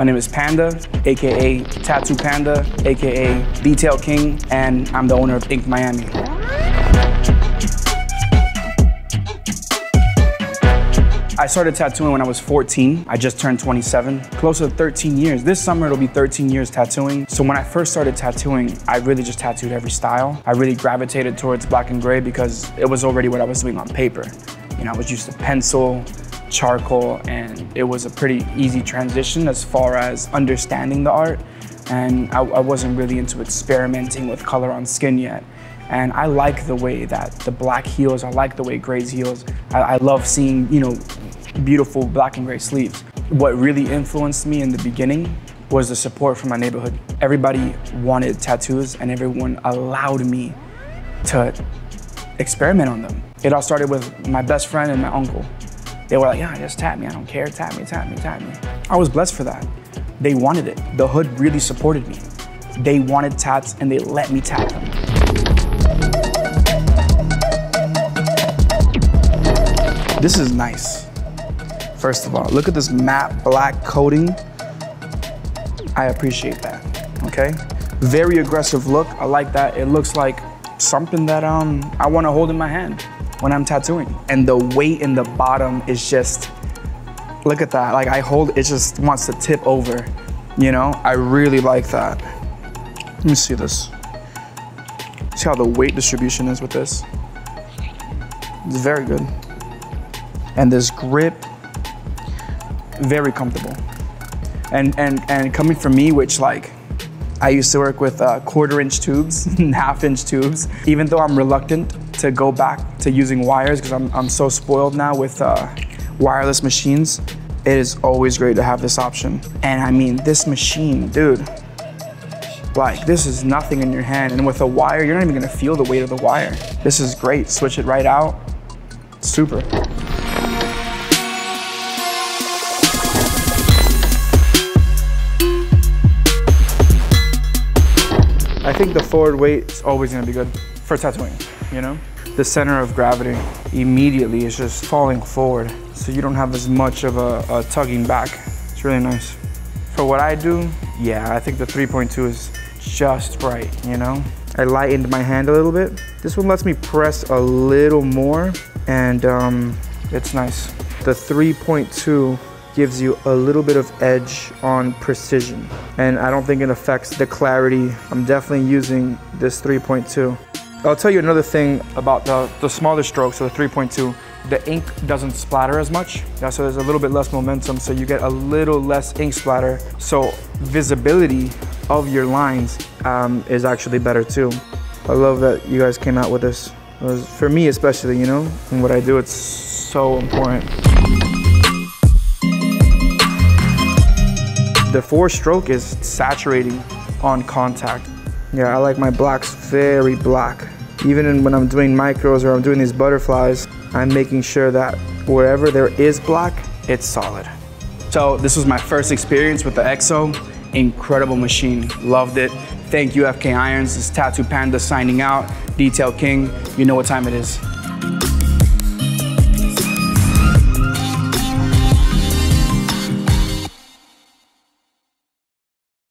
My name is Panda, aka Tattoo Panda, aka Detail King, and I'm the owner of Ink Miami. I started tattooing when I was 14. I just turned 27, close to 13 years. This summer it'll be 13 years tattooing. So when I first started tattooing, I really just tattooed every style. I really gravitated towards black and gray because it was already what I was doing on paper. You know, I was used to pencil, charcoal, and it was a pretty easy transition as far as understanding the art. And I wasn't really into experimenting with color on skin yet. And I like the way that the black heals, I like the way grays heals. I love seeing, you know, beautiful black and gray sleeves. What really influenced me in the beginning was the support from my neighborhood. Everybody wanted tattoos and everyone allowed me to experiment on them. It all started with my best friend and my uncle. They were like, yeah, just tap me, I don't care, tap me, tap me, tap me. I was blessed for that. They wanted it. The hood really supported me. They wanted tats and they let me tap them. This is nice. First of all, look at this matte black coating. I appreciate that, okay? Very aggressive look, I like that. It looks like something that I want to hold in my hand when I'm tattooing. And the weight in the bottom is just, look at that. Like I hold, it just wants to tip over, you know? I really like that. Let me see this. See how the weight distribution is with this? It's very good. And this grip, very comfortable. And coming from me, which like, I used to work with 1/4-inch tubes, 1/2-inch tubes. Even though I'm reluctant to go back to using wires because I'm so spoiled now with wireless machines, it is always great to have this option. And I mean, this machine, dude, like this is nothing in your hand. And with a wire, you're not even gonna feel the weight of the wire. This is great, switch it right out, super. I think the forward weight is always gonna be good for tattooing, you know? The center of gravity immediately is just falling forward, so you don't have as much of a tugging back. It's really nice. For what I do, yeah, I think the 3.2 is just right, you know? I lightened my hand a little bit. This one lets me press a little more, and it's nice. The 3.2 gives you a little bit of edge on precision. And I don't think it affects the clarity. I'm definitely using this 3.2. I'll tell you another thing about the smaller strokes of the 3.2. The ink doesn't splatter as much. Yeah, so there's a little bit less momentum, so you get a little less ink splatter. So visibility of your lines is actually better too. I love that you guys came out with this. It was, for me especially, you know? And what I do, it's so important. The four stroke is saturating on contact. Yeah, I like my blacks very black. Even when I'm doing micros or I'm doing these butterflies, I'm making sure that wherever there is black, it's solid. So this was my first experience with the EXO. Incredible machine, loved it. Thank you, FK Irons. This is Tattoo Panda signing out. Detail King, you know what time it is.